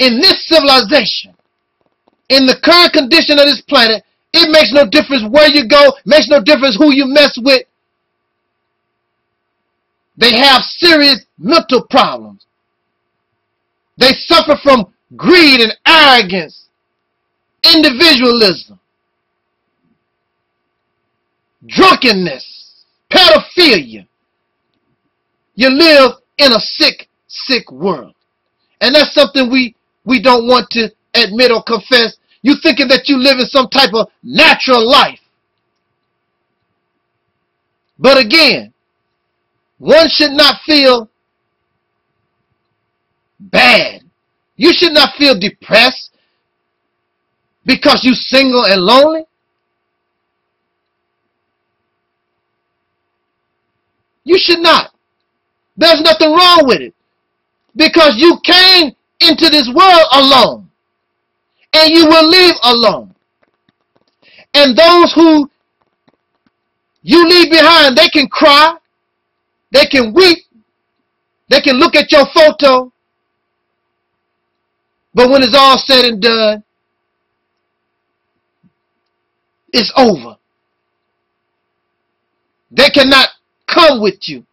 in this civilization, in the current condition of this planet, it makes no difference where you go, makes no difference who you mess with. They have serious mental problems. They suffer from greed and arrogance, individualism, drunkenness, pedophilia. You live in a sick, sick world. And that's something we don't want to admit or confess. You thinking that you live in some type of natural life. But again, one should not feel bad. You should not feel depressed because you're single and lonely. You should not. There's nothing wrong with it. Because you came into this world alone. And you will leave alone. And those who you leave behind, they can cry. They can weep. They can look at your photo. But when it's all said and done, it's over. They cannot come with you.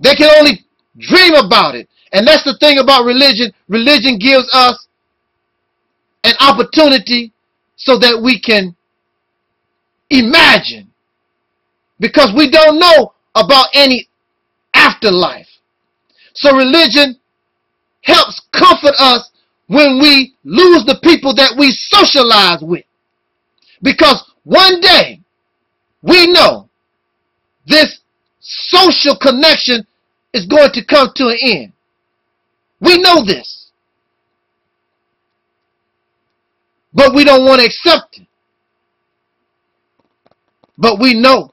They can only dream about it. And that's the thing about religion. Religion gives us an opportunity so that we can imagine, because we don't know about any afterlife. So religion helps comfort us when we lose the people that we socialize with, because one day we know this social connection is going to come to an end. We know this. But we don't want to accept it. But we know.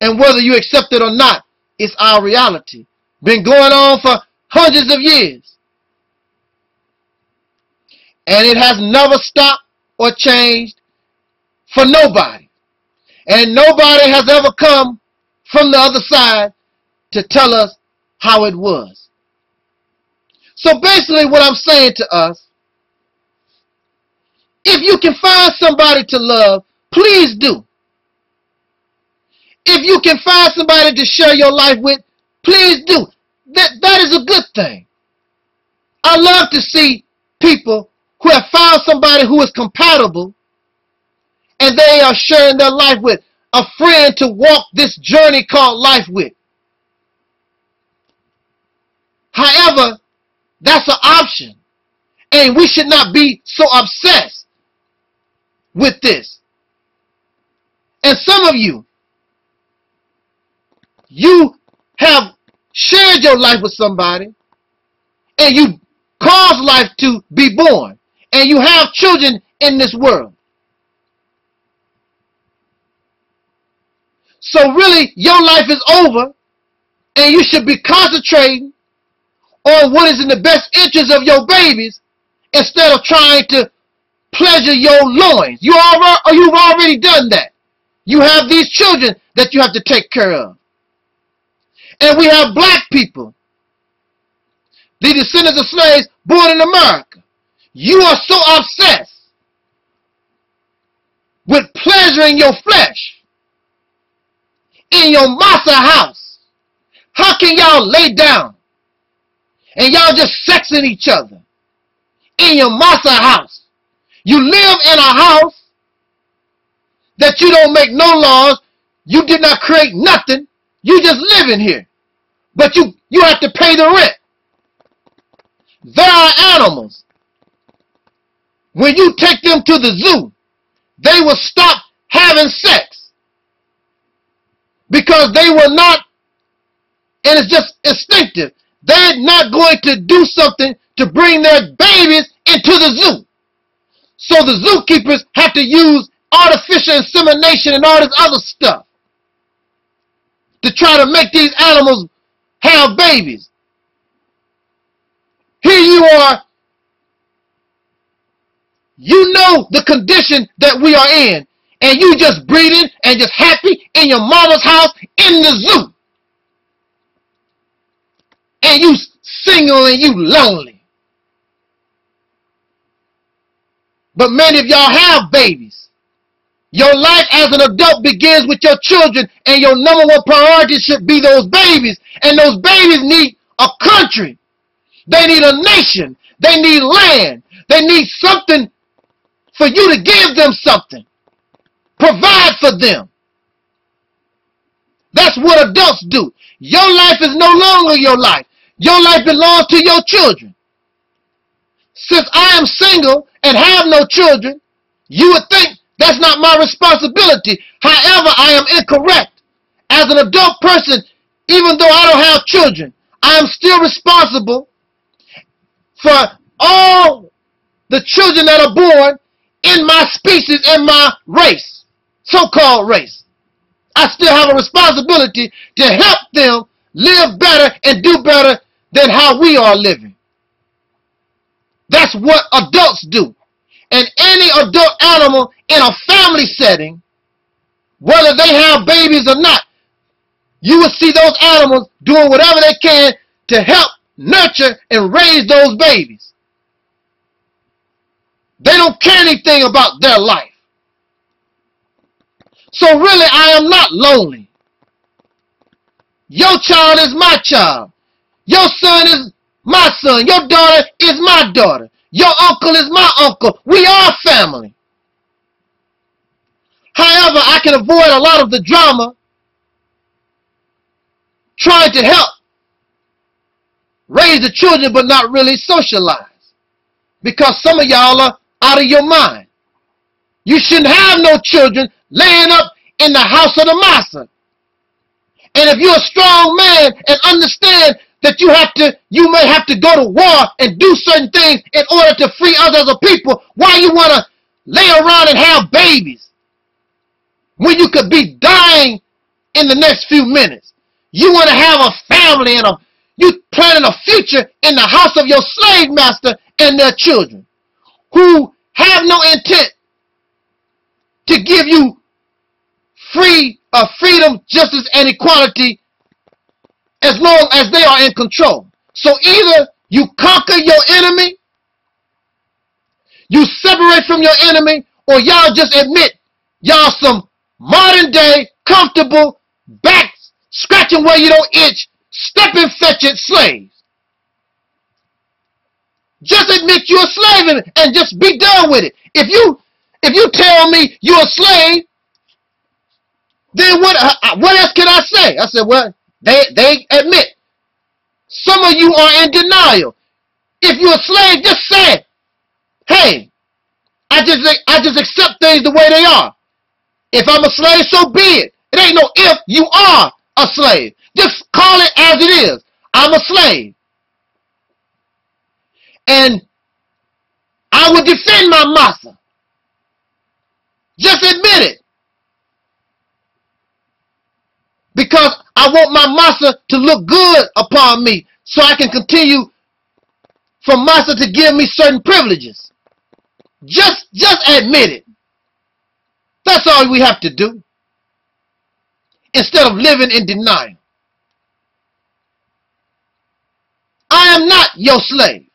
And whether you accept it or not, it's our reality. Been going on for hundreds of years. And it has never stopped or changed for nobody. And nobody has ever come from the other side to tell us how it was. So basically what I'm saying to us, if you can find somebody to love, please do. If you can find somebody to share your life with, please do. That is a good thing. I love to see people who have found somebody who is compatible and they are sharing their life with, a friend to walk this journey called life with. However, that's an option. And we should not be so obsessed with this. And some of you, you have shared your life with somebody and you caused life to be born, and you have children in this world. So really your life is over, and you should be concentrating on what is in the best interest of your babies instead of trying to pleasure your loins. You've already done that. You have these children that you have to take care of. And we have black people, the descendants of slaves born in America. You are so obsessed with pleasuring your flesh in your massa house. How can y'all lay down and y'all just sexing each other in your massa house? You live in a house that you don't make no laws. You did not create nothing. You just live in here. But you have to pay the rent. There are animals. When you take them to the zoo, they will stop having sex. Because they will not, and it's just instinctive, they're not going to do something to bring their babies into the zoo. So the zookeepers have to use artificial insemination and all this other stuff to try to make these animals have babies. Here you are. You know the condition that we are in, and you just breathing and just happy in your mama's house in the zoo. And you single and you lonely. But many of y'all have babies. Your life as an adult begins with your children, and your number one priority should be those babies. And those babies need a country. They need a nation. They need land. They need something for you to give them something. Provide for them. That's what adults do. Your life is no longer your life. Your life belongs to your children. Since I am single and have no children, you would think that's not my responsibility. However, I am incorrect. As an adult person, even though I don't have children, I am still responsible for all the children that are born in my species, in my race, so-called race. I still have a responsibility to help them live better and do better than how we are living. That's what adults do. And any adult animal in a family setting, whether they have babies or not, you will see those animals doing whatever they can to help nurture and raise those babies. They don't care anything about their life. So really, I am not lonely. Your child is my child. Your son is my son. Your daughter is my daughter. Your uncle is my uncle. We are family. However, I can avoid a lot of the drama trying to help raise the children but not really socialize, because some of y'all are out of your mind. You shouldn't have no children laying up in the house of the massa. And if you're a strong man and understand that you may have to go to war and do certain things in order to free others of people, why you want to lay around and have babies when you could be dying in the next few minutes? You want to have a family and you planning a future in the house of your slave master and their children who have no intent to give you freedom, justice, and equality as long as they are in control. So either you conquer your enemy, you separate from your enemy, or y'all just admit y'all some modern day, comfortable, back scratching where you don't itch, stepping fetching slaves. Just admit you're a slave and just be done with it. If you tell me you're a slave, then what else can I say? I said, well, they admit. Some of you are in denial. If you're a slave, just say it. Hey, I just accept things the way they are. If I'm a slave, so be it. It ain't no if. You are a slave. Just call it as it is. I'm a slave. And I will defend my massa. Just admit it. Because I want my massa to look good upon me so I can continue for massa to give me certain privileges. Just admit it. That's all we have to do, instead of living in denial. I am not your slave,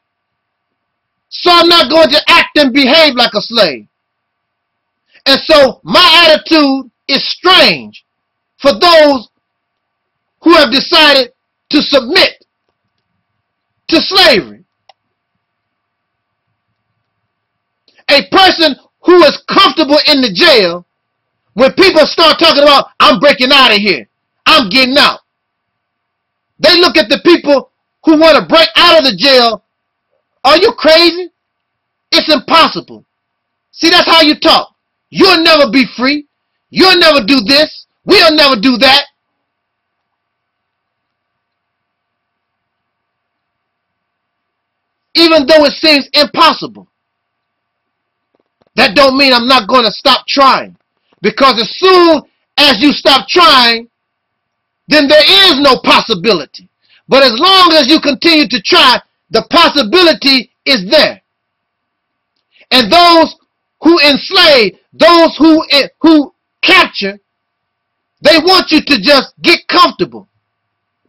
so I'm not going to act and behave like a slave. And so my attitude is strange for those who have decided to submit to slavery. A person who is comfortable in the jail, when people start talking about, I'm breaking out of here, I'm getting out, they look at the people who want to break out of the jail. Are you crazy? It's impossible. See, that's how you talk. You'll never be free. You'll never do this. We'll never do that. Even though it seems impossible, that don't mean I'm not going to stop trying. Because as soon as you stop trying, then there is no possibility. But as long as you continue to try, the possibility is there. And those who enslave, those who capture, they want you to just get comfortable.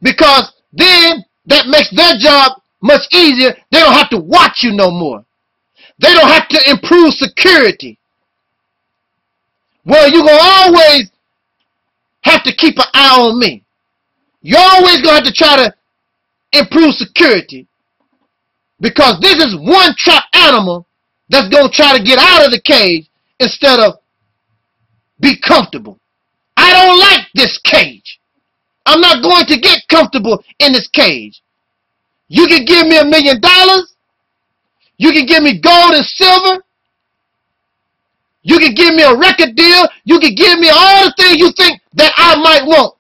Because then That makes their job much easier. They don't have to watch you no more. They don't have to improve security. Well, you're going to always have to keep an eye on me. You're always going to have to try to improve security, because this is one trap animal that's going to try to get out of the cage instead of be comfortable. I don't like this cage. I'm not going to get comfortable in this cage. You can give me $1 million. You can give me gold and silver. You can give me a record deal. You can give me all the things you think that I might want.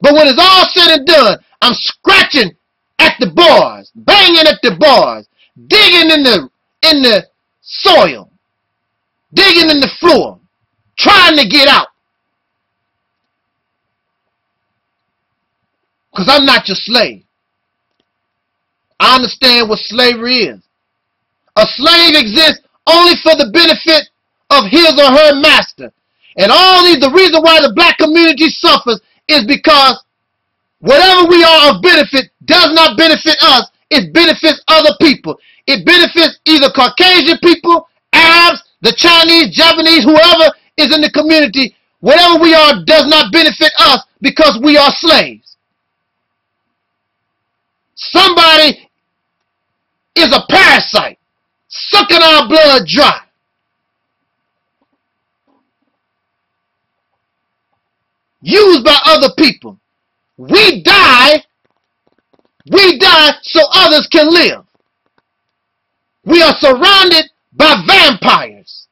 But when it's all said and done, I'm scratching at the bars, banging at the bars, digging in the soil, digging in the floor, trying to get out. Because I'm not your slave. I understand what slavery is. A slave exists only for the benefit of his or her master. And all these, the reason why the black community suffers is because whatever we are of benefit does not benefit us. It benefits other people. It benefits either Caucasian people, Arabs, the Chinese, Japanese, whoever is in the community. Whatever we are does not benefit us because we are slaves. Somebody is a parasite, sucking our blood dry. Used by other people. We die so others can live. We are surrounded by vampires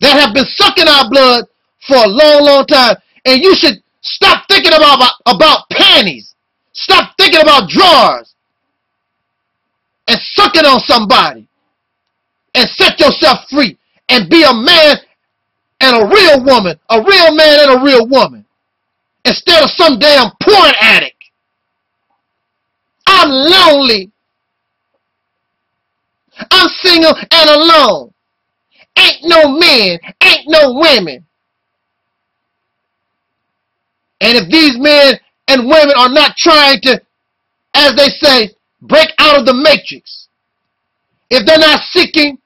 that have been sucking our blood for a long, long time. And you should stop thinking about panties. Stop thinking about drawers and sucking on somebody and set yourself free and be a man and a real woman, a real man and a real woman, instead of some damn porn addict. I'm lonely. I'm single and alone. Ain't no men, ain't no women. And if these men and women are not trying to, as they say, break out of the matrix, if they're not seeking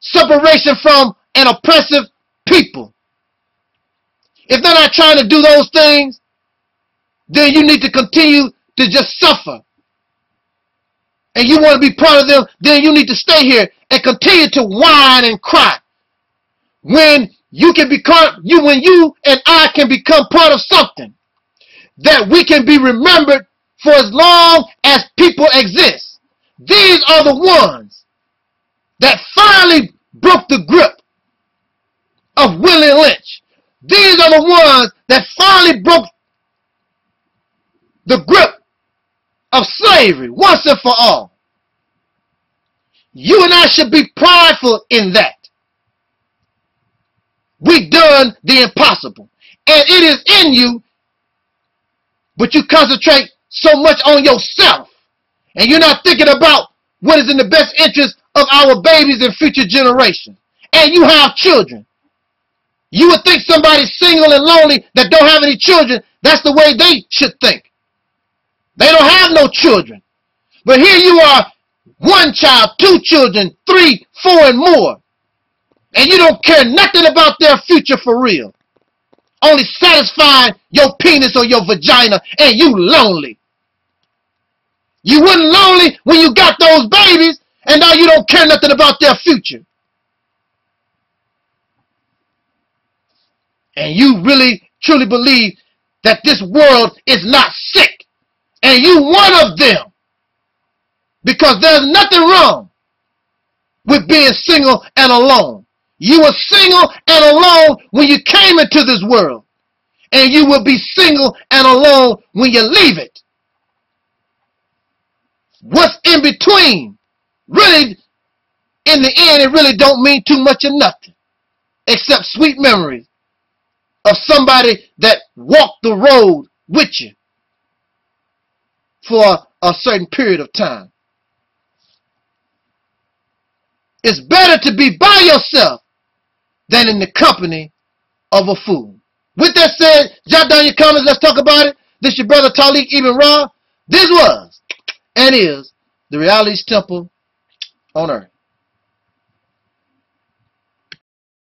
separation from an oppressive people, if they're not trying to do those things, then you need to continue to just suffer. And you want to be part of them, then you need to stay here and continue to whine and cry. When you can become, when you and I can become part of something that we can be remembered for as long as people exist. These are the ones that finally broke the grip of Willie Lynch. These are the ones that finally broke the grip of slavery once and for all. You and I should be prideful in that. We've done the impossible. And it is in you, but you concentrate so much on yourself. And you're not thinking about what is in the best interest of our babies and future generations. And you have children. You would think somebody single and lonely that don't have any children, that's the way they should think. They don't have no children. But here you are, one child, two children, three, four, and more. And you don't care nothing about their future for real. Only satisfying your penis or your vagina, and you lonely. You wasn't lonely when you got those babies, and now you don't care nothing about their future. And you really, truly believe that this world is not sick. And you one of them. Because there's nothing wrong with being single and alone. You were single and alone when you came into this world. And you will be single and alone when you leave it. What's in between? Really, in the end, it really don't mean too much of nothing. Except sweet memories of somebody that walked the road with you for a certain period of time. It's better to be by yourself than in the company of a fool. With that said, jot down your comments. Let's talk about it. This is your brother Taalik Ibn'rad. This was and is the Reality's Temple on Earth.